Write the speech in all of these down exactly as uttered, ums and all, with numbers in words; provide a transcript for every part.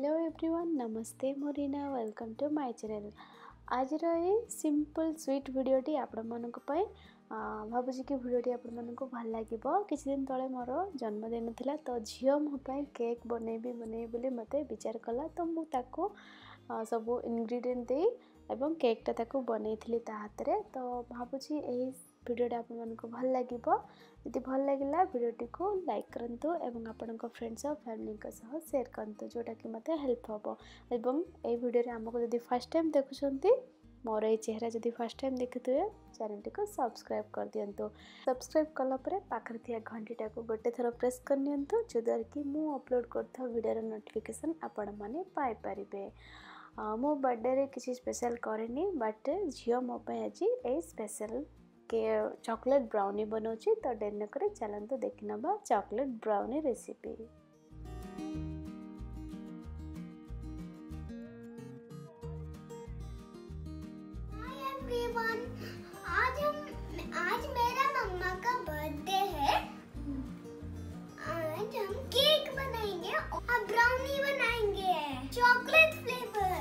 Hello everyone, नमस्ते। मो Reena, welcome to my channel. आज ये सिंपल स्वीट वीडियोटी आपमनकों भावुँ कि वीडियोटी आपमनकों भल लगे। किसी दिन तले मोर जन्मदिन थिला तो झियो मो पाई केक बनैबी बनैबी मते विचार कला। तो मु ताको सब इंग्रेडिएंट दे एवं केकटा ताको बनैथिली ता हातरे। तो भावुँ यही वीडियोटी आपमनकों भल लगे। यदि भल लगे वीडियोटी को लाइक करंतु एवं आपनका फ्रेंड्स और फैमिली के साथ शेयर करंतु, जोटा कि मते हेल्प होबो। एवं ए वीडियो रे हमको यदि फर्स्ट टाइम देखुछंती, मोर ए चेहरा यदि फर्स्ट टाइम देखुथुए, चैनल टिको सब्सक्राइब कर दियंतु। सब्सक्राइब कला परे पाखर थिया घंटीटा को गोटे थरो प्रेस कर नियंतु, जोदर कि मु अपलोड करथा वीडियो रे नोटिफिकेशन आपण माने पाई परिबे। मो बर्थडे रे किसी स्पेशल करेनी, बट झियो मो पे आज ए स्पेशल के चॉकलेट ब्राउनी बनाऊँगी। तो डेर न करें, चलन तो देखना बा chocolate brownie recipe. Hi everyone, आज हम आज मेरा मम्मा का बर्थडे है। आज हम केक बनाएंगे और ब्राउनी बनाएंगे, चॉकलेट फ्लेवर।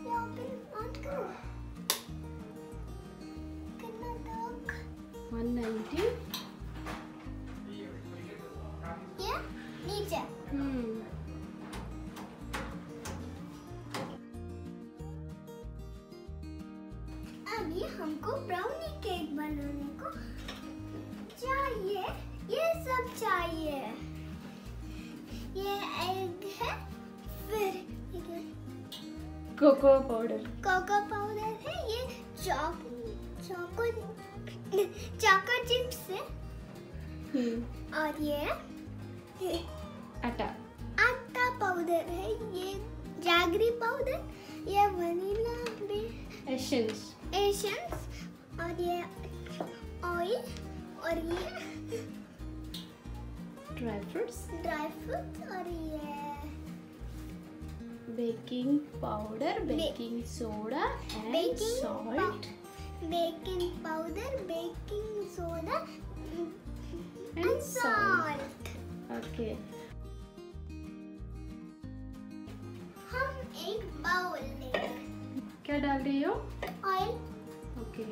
मैं ओपन ऑन करूँ। वन नाइंटी ये नीचे। हम्म अब ये हमको ब्राउनी केक बनाने को चाहिए। ये सब चाहिए। ये एग है, फिर कोको पाउडर कोको पाउडर है, ये चॉक चॉको चॉको चिप्स है, और ये आटा आटा पाउडर है, ये जागरी पाउडर, ये वनीला एसेंस एसेंस, और ये ऑयल, और ये ड्राई फ्रूट्स ड्राई फ्रूट्स और ये baking powder, baking soda and salt, baking powder, baking soda and salt. Okay, हम एक बाउल लेंगे। क्या डाल रही हो? ऑयल। ओके,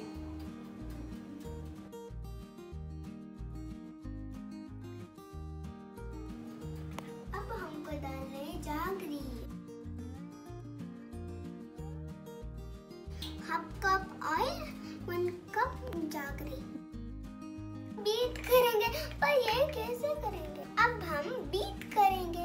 अब हमको डालना है jaggery. Half cup oil, one cup jaggery. Beat करेंगे, पर ये कैसे करेंगे? अब हम बीट करेंगे।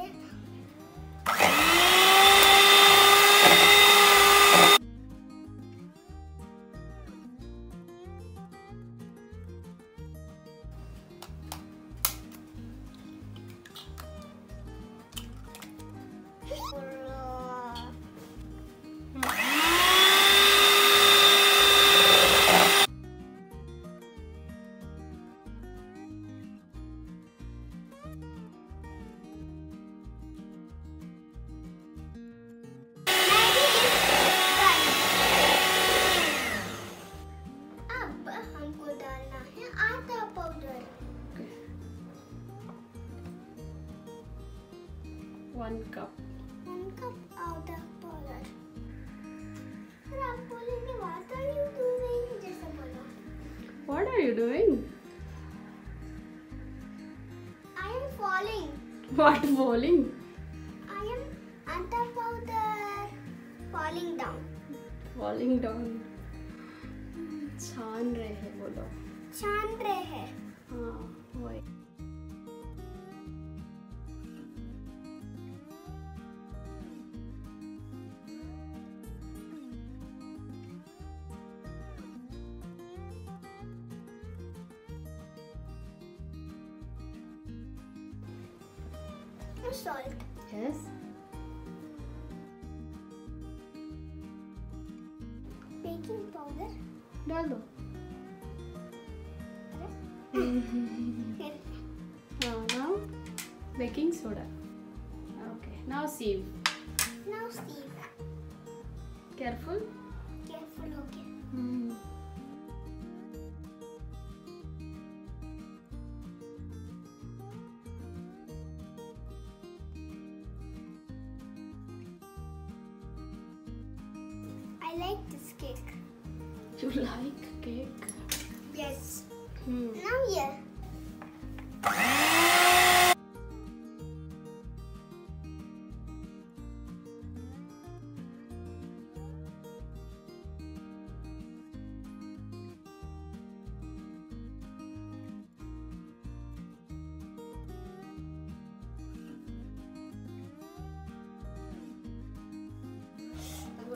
One cup. One cup आटा पाउडर। और आप बोलेंगे what are you doing? जैसे बोलो। What are you doing? I am falling. What falling? I am आटा powder falling down. Falling down. छान रहे हैं बोलो। छान रहे हैं। हाँ वही। Salt. Yes. Baking powder. डाल दो। Now, now baking soda. Okay. Now sieve. Now sieve. Careful. Careful. Okay. Hmm. I like this cake. You like cake? Yes. Hmm. Now yeah.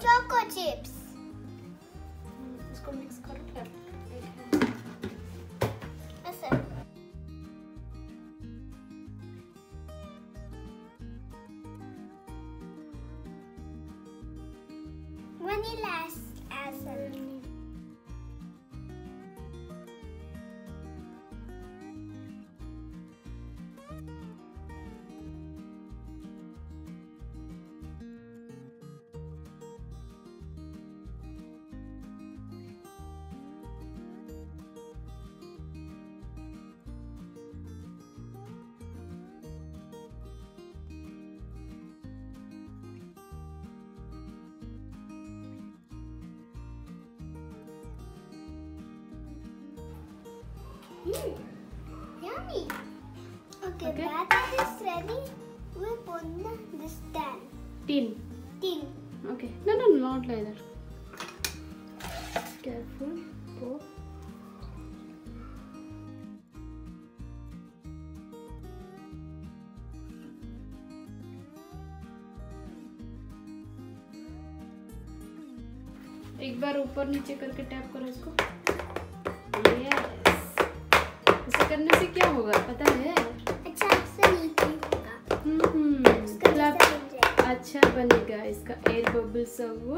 Choco chips. इसको मिक्स करो क्या? ऐसे। Vanilla essence. Mm. Yummy! Okay, okay. That is ready. We put in this tin. Tin? Tin. Okay. No, no, not like that. Careful. Pour. एक बार ऊपर नीचे करके tap करो इसको. Yeah. करने से क्या होगा पता है? अच्छा से नीचे होगा. हम्म अच्छा बनेगा. इसका एयर बबल सब वो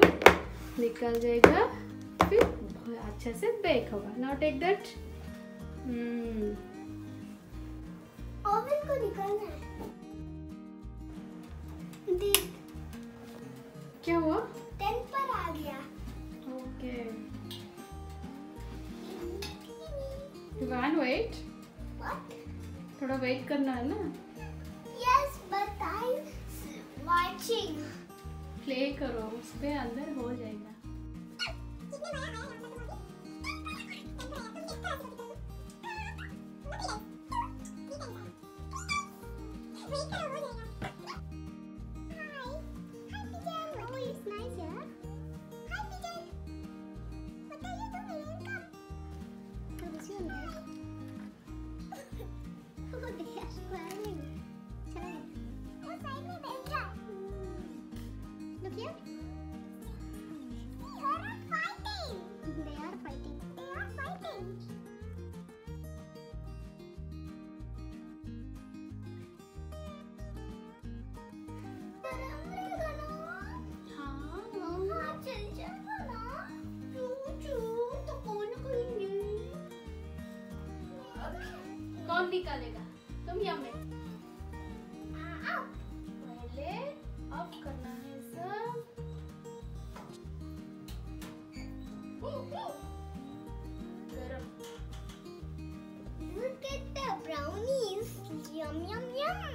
निकल जाएगा. फिर अच्छा से बेक होगा. Now take that. हम्म ओवन को निकालना है. देख क्या हुआ? टेन पर आ गया. Okay Divan wait. What? थोड़ा वेट करना है ना? Yes, but I'm watching. Play करो, उसपे अंदर हो जाएगा. कौन निकालेगा? तुम या मैं? आप पहले आप करना है सब गरम. Look at the brownies. Yum yum yum.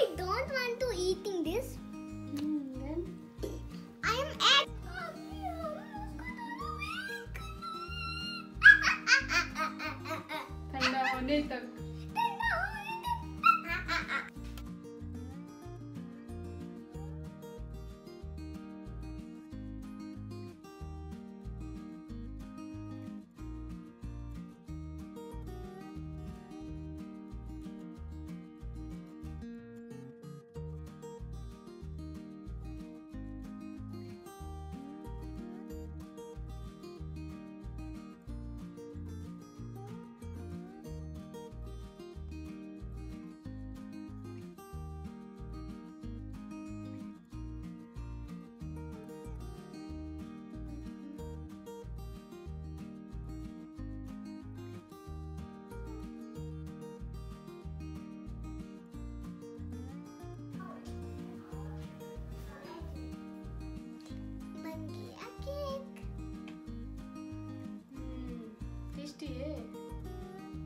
I don't want to eating this. Nathan.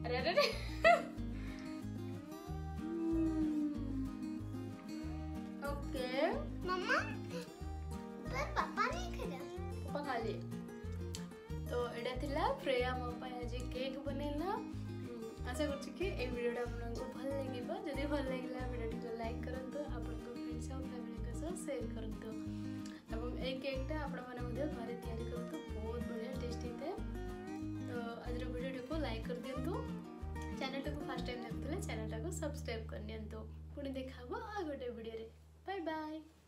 अरे अरे okay Okay. Mama, but Papa nahi khaya. Papa khali. तो एडा थिला प्रेया मो पाया जे केक बनेला आशा करछु कि ए वीडियो डा आपन को भल लागिबो जदी भल लागिला वीडियो टिको लाइक करंतो आपन को फ्रेंड्स और फैमिली के साथ शेयर करंतो एवं ए केक टा आपन माने मध्ये घरे तयारी करंतो बहुत बढ़िया टेस्टी थे तो आज रो वीडियो टिको लाइक कर दियंतो चैनल टिको फर्स्ट टाइम देखथले चैनल टा को सब्सक्राइब कर नियंतो पुनी देखाबो आ गोटे वीडियो रे बाय बाय।